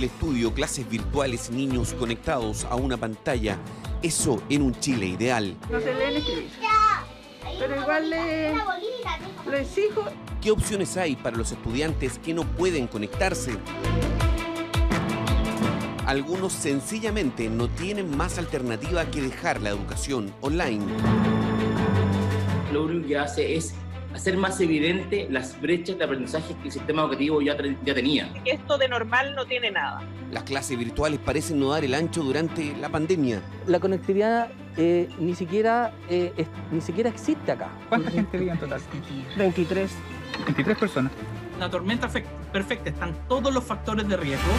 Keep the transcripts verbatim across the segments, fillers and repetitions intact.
telestudio, clases virtuales, niños conectados a una pantalla. Eso en un Chile ideal. No se leen escribir, pero igual le, le exijo. ¿Qué opciones hay para los estudiantes que no pueden conectarse? Algunos sencillamente no tienen más alternativa que dejar la educación online. Lo único que hace es hacer más evidente las brechas de aprendizaje que el sistema educativo ya, ya tenía. Esto de normal no tiene nada. Las clases virtuales parecen no dar el ancho durante la pandemia. La conectividad eh, ni siquiera eh, es, ni siquiera existe acá. ¿Cuánta gente vive en total? veintitrés. veintitrés personas. La tormenta perfecta, están todos los factores de riesgo.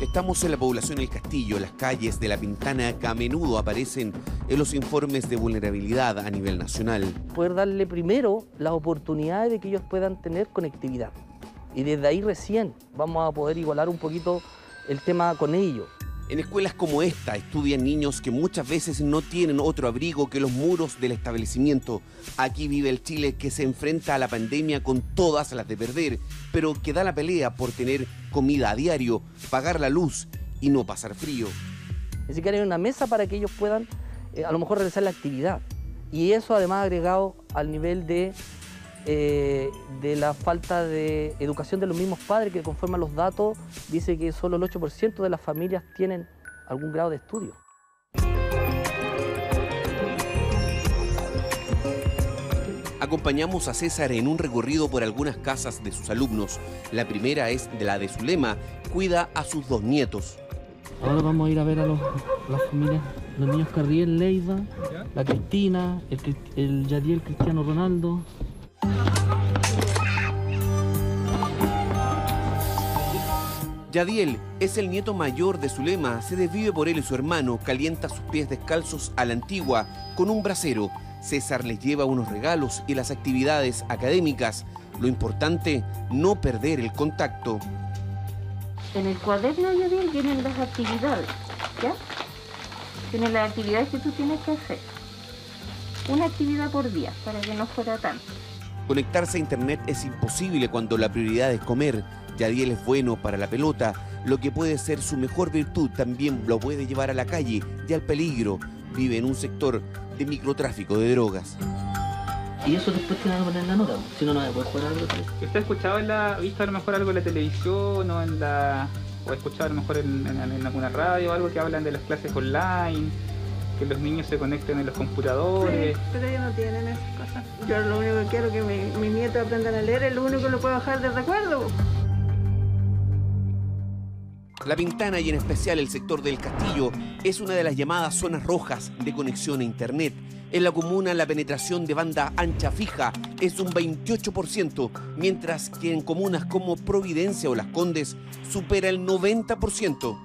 Estamos en la población El Castillo, las calles de La Pintana que a menudo aparecen en los informes de vulnerabilidad a nivel nacional. Poder darle primero la oportunidad de que ellos puedan tener conectividad. Y desde ahí recién vamos a poder igualar un poquito el tema con ellos. En escuelas como esta estudian niños que muchas veces no tienen otro abrigo que los muros del establecimiento. Aquí vive el Chile que se enfrenta a la pandemia con todas las de perder, pero que da la pelea por tener comida a diario, pagar la luz y no pasar frío. Ni siquiera hay una mesa para que ellos puedan eh, a lo mejor realizar la actividad. Y eso además agregado al nivel de, eh, de la falta de educación de los mismos padres que conforman los datos, dice que solo el ocho por ciento de las familias tienen algún grado de estudio. Acompañamos a César en un recorrido por algunas casas de sus alumnos. La primera es de la de Zulema, cuida a sus dos nietos. Ahora vamos a ir a ver a los, las familias, los niños Carriel, Leida, la Cristina, el, el Yadiel, Cristiano Ronaldo. Yadiel es el nieto mayor de Zulema, se desvive por él y su hermano, calienta sus pies descalzos a la antigua con un brasero. César les lleva unos regalos y las actividades académicas. Lo importante, no perder el contacto. En el cuaderno, Yadiel, vienen las actividades, ¿ya? Tienen las actividades que tú tienes que hacer. Una actividad por día, para que no fuera tanto. Conectarse a internet es imposible cuando la prioridad es comer. Yadiel es bueno para la pelota. Lo que puede ser su mejor virtud también lo puede llevar a la calle y al peligro. Vive en un sector de microtráfico de drogas. Y eso después tiene que poner en la nota, si no, no se puede jugar algo. ¿Usted ha escuchado, en la, visto a lo mejor algo en la televisión o en la, o ha escuchado a lo mejor en, en, en alguna radio o algo que hablan de las clases online, que los niños se conecten en los computadores? Sí, pero ellos no tienen esas cosas. Yo lo único que quiero es que mi, mis nietos aprendan a leer, es lo único que lo puedo bajar de recuerdo. La Pintana y en especial el sector del Castillo es una de las llamadas zonas rojas de conexión a internet. En la comuna la penetración de banda ancha fija es un veintiocho por ciento, mientras que en comunas como Providencia o Las Condes supera el noventa por ciento.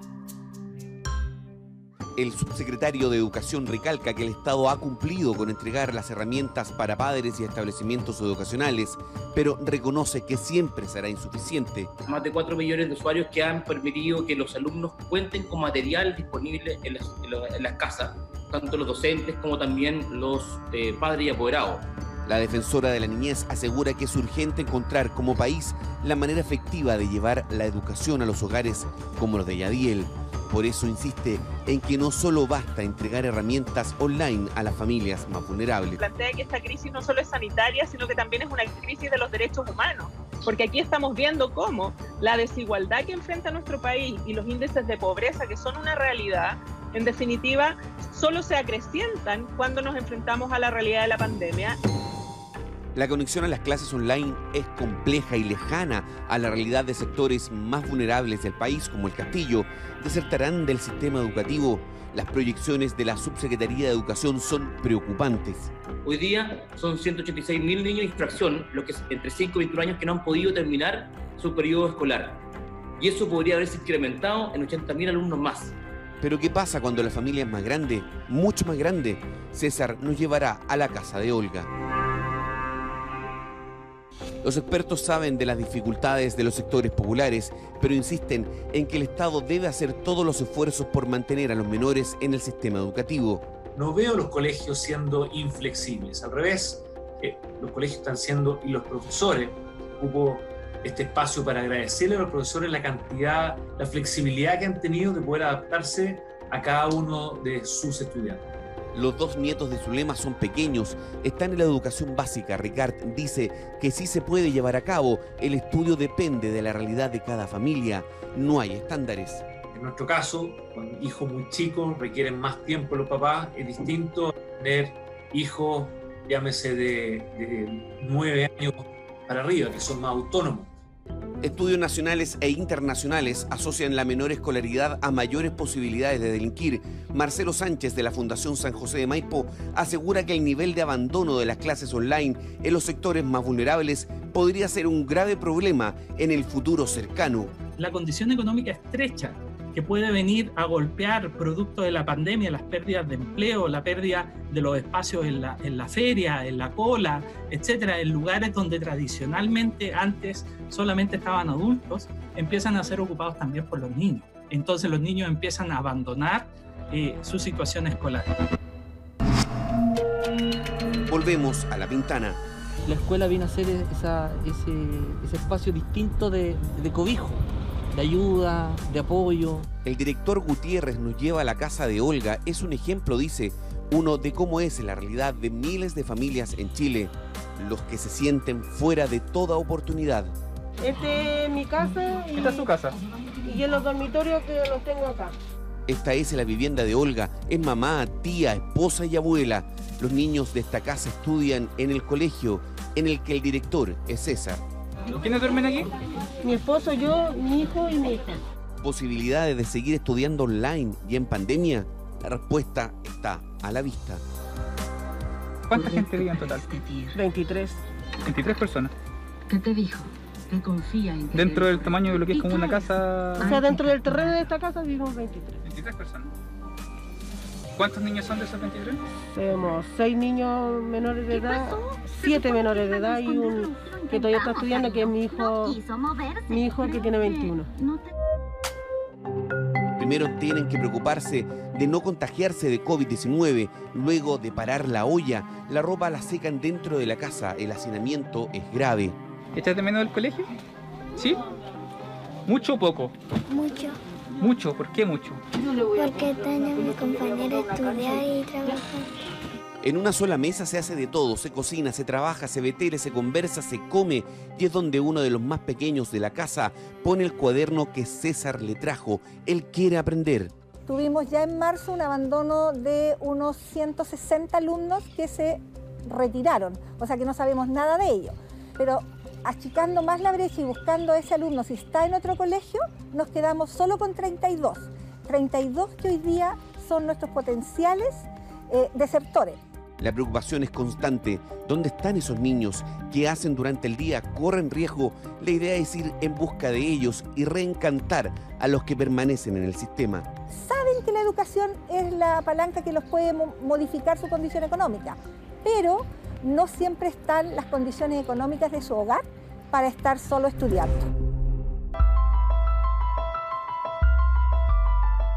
El subsecretario de Educación recalca que el Estado ha cumplido con entregar las herramientas para padres y establecimientos educacionales, pero reconoce que siempre será insuficiente. Más de cuatro millones de usuarios que han permitido que los alumnos cuenten con material disponible en las, en las, en las casas, tanto los docentes como también los eh, padres y apoderados. La Defensora de la Niñez asegura que es urgente encontrar como país la manera efectiva de llevar la educación a los hogares como los de Yadiel. Por eso insiste en que no solo basta entregar herramientas online a las familias más vulnerables. Plantea que esta crisis no solo es sanitaria, sino que también es una crisis de los derechos humanos. Porque aquí estamos viendo cómo la desigualdad que enfrenta nuestro país y los índices de pobreza, que son una realidad, en definitiva, solo se acrecientan cuando nos enfrentamos a la realidad de la pandemia. La conexión a las clases online es compleja y lejana a la realidad de sectores más vulnerables del país, como El Castillo. Desertarán del sistema educativo. Las proyecciones de la Subsecretaría de Educación son preocupantes. Hoy día son ciento ochenta y seis mil niños en infracción, los que entre cinco y veintiuno años que no han podido terminar su periodo escolar. Y eso podría haberse incrementado en ochenta mil alumnos más. Pero ¿qué pasa cuando la familia es más grande, mucho más grande? César nos llevará a la casa de Olga. Los expertos saben de las dificultades de los sectores populares, pero insisten en que el Estado debe hacer todos los esfuerzos por mantener a los menores en el sistema educativo. no veo los colegios siendo inflexibles. Al revés, eh, los colegios están siendo, y los profesores, ocupo este espacio para agradecerle a los profesores la cantidad, la flexibilidad que han tenido de poder adaptarse a cada uno de sus estudiantes. Los dos nietos de Zulema son pequeños, están en la educación básica. Ricard dice que sí se puede llevar a cabo, el estudio depende de la realidad de cada familia, no hay estándares. En nuestro caso, con hijos muy chicos requieren más tiempo los papás, es distinto tener hijos, llámese de, de nueve años para arriba, que son más autónomos. Estudios nacionales e internacionales asocian la menor escolaridad a mayores posibilidades de delinquir. Marcelo Sánchez, de la Fundación San José de Maipo, asegura que el nivel de abandono de las clases online en los sectores más vulnerables podría ser un grave problema en el futuro cercano. La condición económica estrecha que puede venir a golpear producto de la pandemia, las pérdidas de empleo, la pérdida de los espacios en la, en la feria, en la cola, etcétera, en lugares donde tradicionalmente antes solamente estaban adultos, empiezan a ser ocupados también por los niños. Entonces los niños empiezan a abandonar eh, su situación escolar. Volvemos a La Pintana. La escuela viene a ser esa, ese, ese espacio distinto de, de cobijo, de ayuda, de apoyo. El director Gutiérrez nos lleva a la casa de Olga. Es un ejemplo, dice, uno de cómo es la realidad de miles de familias en Chile, los que se sienten fuera de toda oportunidad. Esta es mi casa. Y, esta es su casa. Y en los dormitorios que los tengo acá. Esta es la vivienda de Olga. Es mamá, tía, esposa y abuela. Los niños de esta casa estudian en el colegio en el que el director es César. ¿Quiénes duermen aquí? Mi esposo, yo, mi hijo y mi hija. ¿Posibilidades de seguir estudiando online y en pandemia? La respuesta está a la vista. ¿Cuánta gente vive en total? veintitrés. veintitrés personas. ¿Qué te dijo? Te confía en... Dentro del tamaño de lo que es como una casa... O sea, dentro del terreno de esta casa vivimos veintitrés. veintitrés personas. ¿Cuántos niños son de esos veintitrés? Tenemos seis niños menores de edad, siete menores de edad y un que todavía está estudiando, que es mi hijo, mi hijo que tiene veintiuno. Primero tienen que preocuparse de no contagiarse de COVID diecinueve, luego de parar la olla, la ropa la secan dentro de la casa, el hacinamiento es grave. ¿Echas de menos del colegio? ¿Sí? ¿Mucho o poco? Mucho. ¿Mucho? ¿Por qué mucho? Porque tengo a mi compañera estudiar y trabajar. En una sola mesa se hace de todo, se cocina, se trabaja, se vetele, se conversa, se come, y es donde uno de los más pequeños de la casa pone el cuaderno que César le trajo. Él quiere aprender. Tuvimos ya en marzo un abandono de unos ciento sesenta alumnos que se retiraron, o sea que no sabemos nada de ellos, pero achicando más la brecha y buscando a ese alumno si está en otro colegio, nos quedamos solo con treinta y dos. treinta y dos que hoy día son nuestros potenciales eh, desertores. La preocupación es constante. ¿Dónde están esos niños? ¿Qué hacen durante el día? ¿Corren riesgo? La idea es ir en busca de ellos y reencantar a los que permanecen en el sistema. Saben que la educación es la palanca que los puede mo- modificar su condición económica, pero no siempre están las condiciones económicas de su hogar para estar solo estudiando.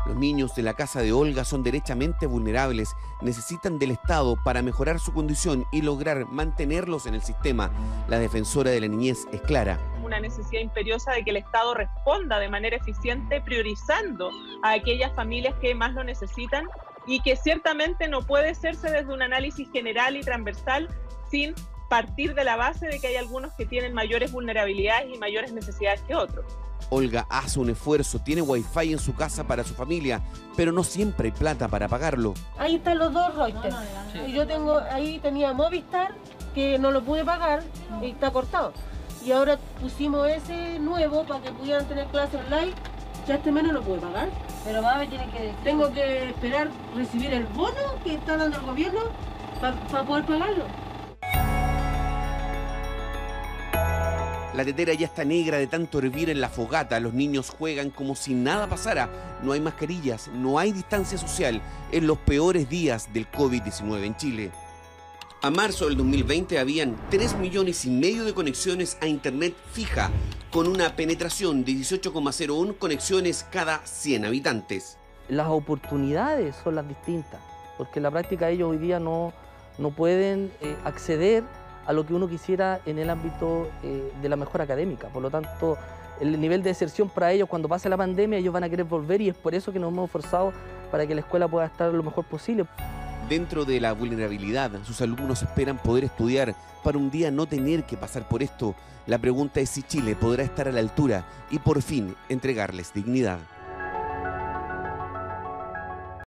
Los niños de la casa de Olga son derechamente vulnerables, necesitan del Estado para mejorar su condición y lograr mantenerlos en el sistema. La defensora de la niñez es clara. Una necesidad imperiosa de que el Estado responda de manera eficiente, priorizando a aquellas familias que más lo necesitan, y que ciertamente no puede hacerse desde un análisis general y transversal sin partir de la base de que hay algunos que tienen mayores vulnerabilidades y mayores necesidades que otros. Olga hace un esfuerzo, tiene wifi en su casa para su familia, pero no siempre hay plata para pagarlo. Ahí están los dos routers. Sí. Yo tengo, ahí tenía Movistar, que no lo pude pagar y está cortado. Y ahora pusimos ese nuevo para que pudieran tener clases online. Ya este menos lo pude pagar. Pero mami tiene que... Tengo que esperar recibir el bono que está dando el gobierno para pa poder pagarlo. La tetera ya está negra de tanto hervir en la fogata. Los niños juegan como si nada pasara. No hay mascarillas, no hay distancia social en los peores días del COVID diecinueve en Chile. A marzo del dos mil veinte habían tres millones y medio de conexiones a internet fija, con una penetración de dieciocho coma cero uno conexiones cada cien habitantes. Las oportunidades son las distintas. porque en la práctica ellos hoy día no, no pueden eh, acceder a lo que uno quisiera en el ámbito eh, de la mejora académica. Por lo tanto, el nivel de deserción para ellos cuando pase la pandemia, ellos van a querer volver y es por eso que nos hemos esforzado para que la escuela pueda estar lo mejor posible. Dentro de la vulnerabilidad, sus alumnos esperan poder estudiar para un día no tener que pasar por esto. La pregunta es si Chile podrá estar a la altura y por fin entregarles dignidad.